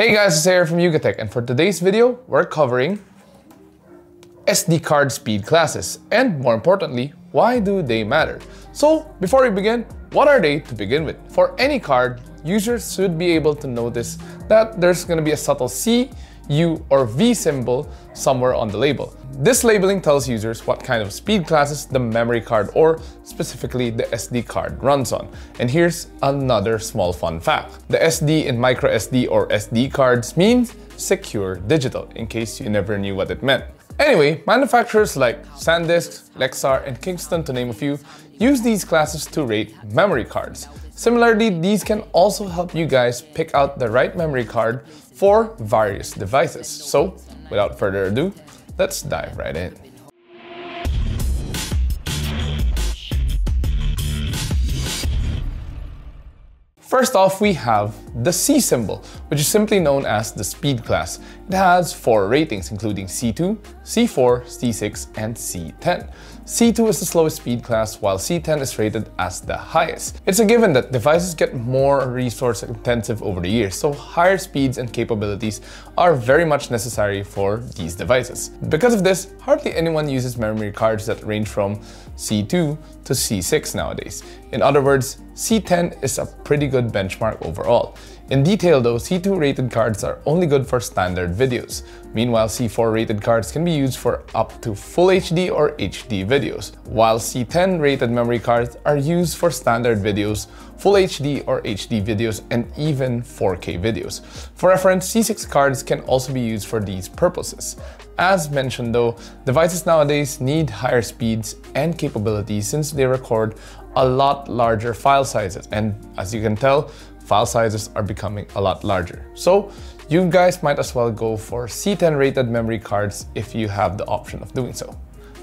Hey guys, it's Ayer from YugaTech, and for today's video, we're covering SD card speed classes, and more importantly, why do they matter? So before we begin, what are they to begin with? For any card, users should be able to notice that there's going to be a subtle C, U, or V symbol somewhere on the label. This labeling tells users what kind of speed classes the memory card, or specifically the SD card, runs on. And here's another small fun fact. The SD in microSD or SD cards means secure digital, in case you never knew what it meant. Anyway, manufacturers like SanDisk, Lexar, and Kingston, to name a few, use these classes to rate memory cards. Similarly, these can also help you guys pick out the right memory card for various devices. So, without further ado, let's dive right in. First off, we have the C symbol, which is simply known as the speed class. It has four ratings, including C2, C4, C6, and C10. C2 is the slowest speed class, while C10 is rated as the highest. It's a given that devices get more resource intensive over the years, so higher speeds and capabilities are very much necessary for these devices. Because of this, hardly anyone uses memory cards that range from C2 to C6 nowadays. In other words, C10 is a pretty good benchmark overall. In detail though, C2 rated cards are only good for standard videos. Meanwhile, C4 rated cards can be used for up to full HD or HD videos, while C10 rated memory cards are used for standard videos, full HD or HD videos, and even 4K videos. For reference, C6 cards can also be used for these purposes. As mentioned though, devices nowadays need higher speeds and capabilities since they record a lot larger file sizes, and as you can tell, file sizes are becoming a lot larger. So you guys might as well go for C10 rated memory cards if you have the option of doing so.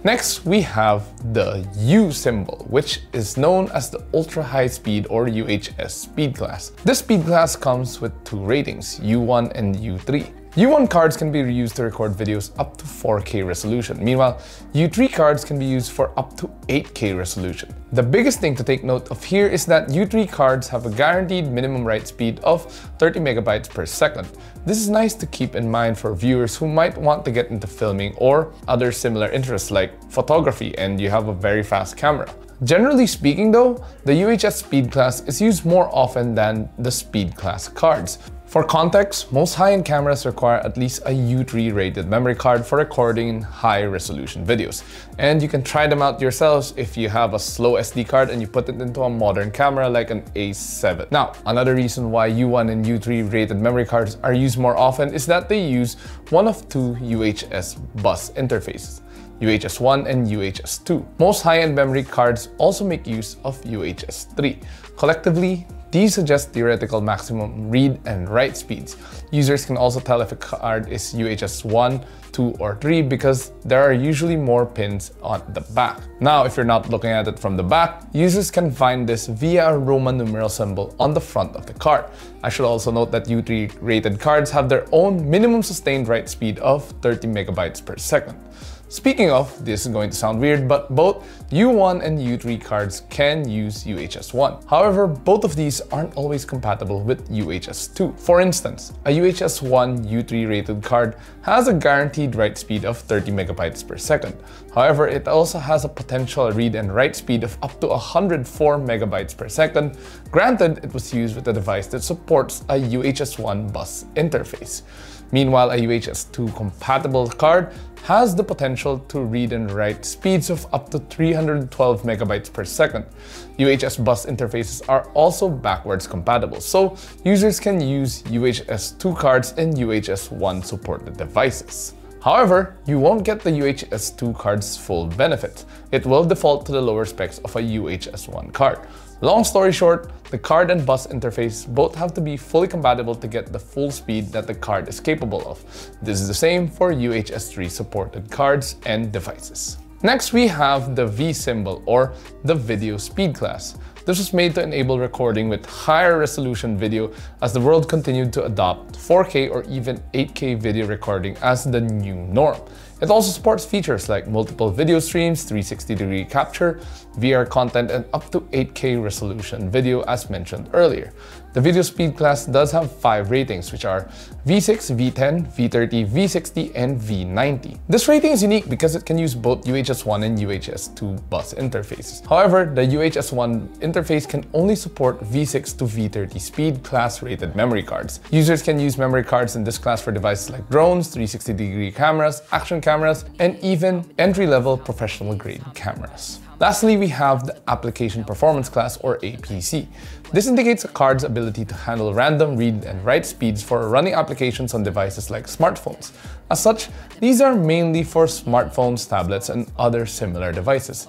Next, we have the U symbol, which is known as the ultra high speed or UHS speed class. This speed class comes with two ratings, U1 and U3. U1 cards can be reused to record videos up to 4K resolution. Meanwhile, U3 cards can be used for up to 8K resolution. The biggest thing to take note of here is that U3 cards have a guaranteed minimum write speed of 30 megabytes per second. This is nice to keep in mind for viewers who might want to get into filming or other similar interests like photography and you have a very fast camera. Generally speaking though, the UHS speed class is used more often than the speed class cards. For context, most high-end cameras require at least a U3 rated memory card for recording high resolution videos. And you can try them out yourselves if you have a slow SD card and you put it into a modern camera like an A7. Now, another reason why U1 and U3 rated memory cards are used more often is that they use one of two UHS bus interfaces, UHS 1 and UHS 2. Most high-end memory cards also make use of UHS 3. Collectively, these suggest theoretical maximum read and write speeds. Users can also tell if a card is UHS 1, 2, or 3 because there are usually more pins on the back. Now, if you're not looking at it from the back, users can find this via a Roman numeral symbol on the front of the card. I should also note that U3 rated cards have their own minimum sustained write speed of 30 megabytes per second. Speaking of, this is going to sound weird, but both U1 and U3 cards can use UHS 1. However, both of these aren't always compatible with UHS 2. For instance, a UHS 1 U3 rated card has a guaranteed write speed of 30 megabytes per second. However, it also has a potential read and write speed of up to 104 megabytes per second. Granted, it was used with a device that supports a UHS 1 bus interface. Meanwhile, a UHS 2 compatible card has the potential to read and write speeds of up to 312 megabytes per second. UHS bus interfaces are also backwards compatible, so users can use UHS 2 cards and UHS 1 supported devices. However, you won't get the UHS 2 card's full benefit. It will default to the lower specs of a UHS 1 card. Long story short, the card and bus interface both have to be fully compatible to get the full speed that the card is capable of. This is the same for UHS 3 supported cards and devices. Next, we have the V symbol or the video speed class. This was made to enable recording with higher resolution video as the world continued to adopt 4K or even 8K video recording as the new norm. It also supports features like multiple video streams, 360-degree capture, VR content, and up to 8K resolution video as mentioned earlier. The video speed class does have 5 ratings, which are V6, V10, V30, V60, and V90. This rating is unique because it can use both UHS 1 and UHS 2 bus interfaces. However, the UHS 1 interface can only support V6 to V30 speed class rated memory cards. Users can use memory cards in this class for devices like drones, 360-degree cameras, action cameras, and even entry-level professional-grade cameras. Lastly, we have the Application Performance class, or APC. This indicates a card's ability to handle random read and write speeds for running applications on devices like smartphones. As such, these are mainly for smartphones, tablets, and other similar devices.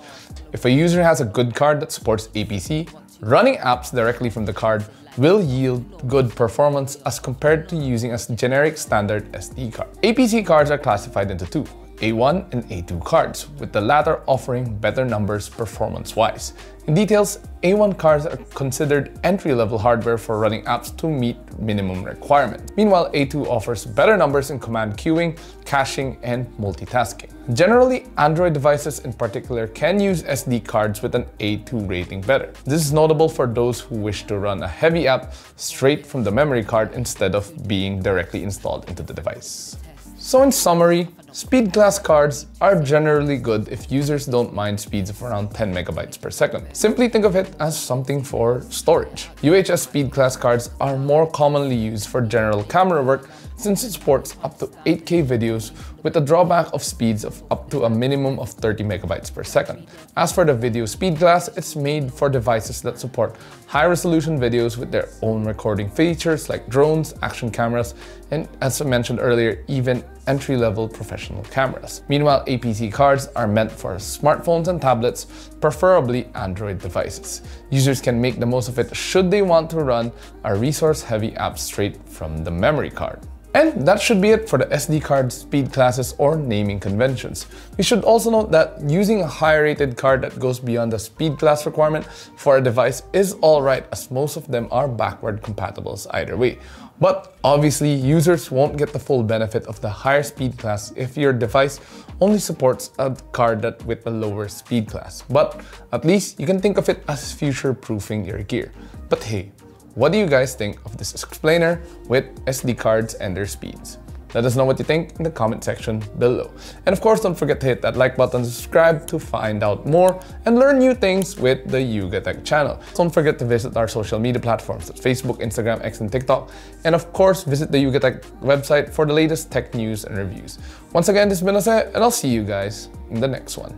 If a user has a good card that supports APC, running apps directly from the card will yield good performance as compared to using a generic standard SD card. APC cards are classified into two: A1 and A2 cards, with the latter offering better numbers performance-wise. In details, A1 cards are considered entry-level hardware for running apps to meet minimum requirements. Meanwhile, A2 offers better numbers in command queuing, caching, and multitasking. Generally, Android devices in particular can use SD cards with an A2 rating better. This is notable for those who wish to run a heavy app straight from the memory card instead of being directly installed into the device. So in summary, speed class cards are generally good if users don't mind speeds of around 10 megabytes per second. Simply think of it as something for storage. UHS speed class cards are more commonly used for general camera work since it supports up to 8K videos with a drawback of speeds of up to a minimum of 30 megabytes per second. As for the video speed class, it's made for devices that support high-resolution videos with their own recording features like drones, action cameras, and as I mentioned earlier, even entry-level professional cameras. Meanwhile, APC cards are meant for smartphones and tablets, preferably Android devices. Users can make the most of it should they want to run a resource-heavy app straight from the memory card. And that should be it for the SD card speed classes or naming conventions. We should also note that using a high-rated card that goes beyond the speed class requirement for a device is alright, as most of them are backward compatibles either way. But obviously, users won't get the full benefit of the higher speed class if your device only supports a card that with a lower speed class. But at least you can think of it as future-proofing your gear. But hey, what do you guys think of this explainer with SD cards and their speeds? Let us know what you think in the comment section below. And of course, don't forget to hit that like button, subscribe to find out more, and learn new things with the YugaTech channel. Don't forget to visit our social media platforms at Facebook, Instagram, X, and TikTok. And of course, visit the YugaTech website for the latest tech news and reviews. Once again, this has been Osei, and I'll see you guys in the next one.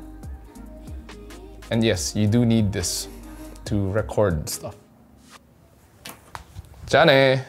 And yes, you do need this to record stuff. Jane.